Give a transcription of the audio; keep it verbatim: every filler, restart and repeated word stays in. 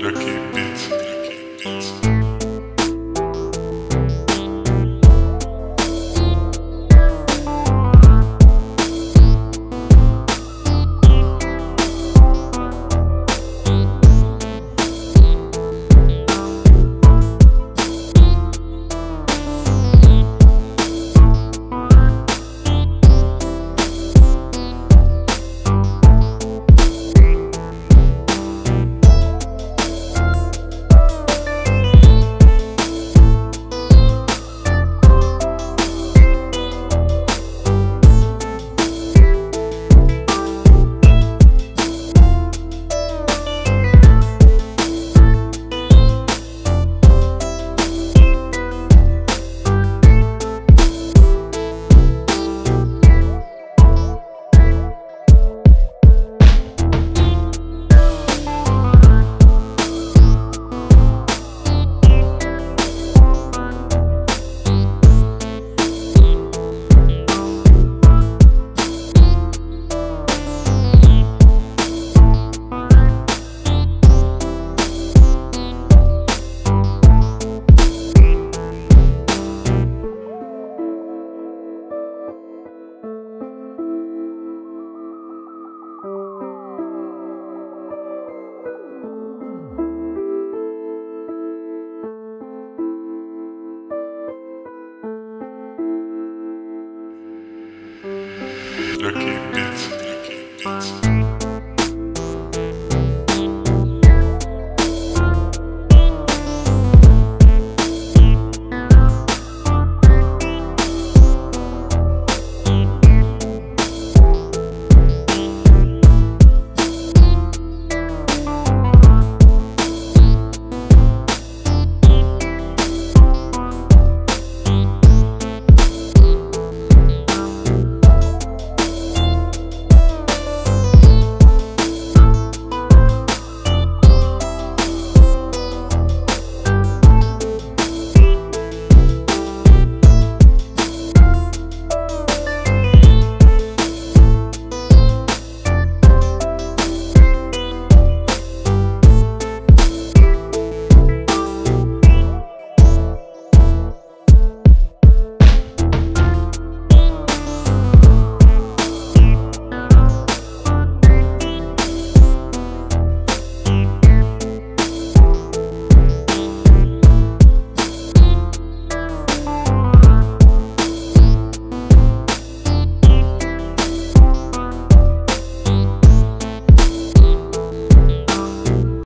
Traki Beatz.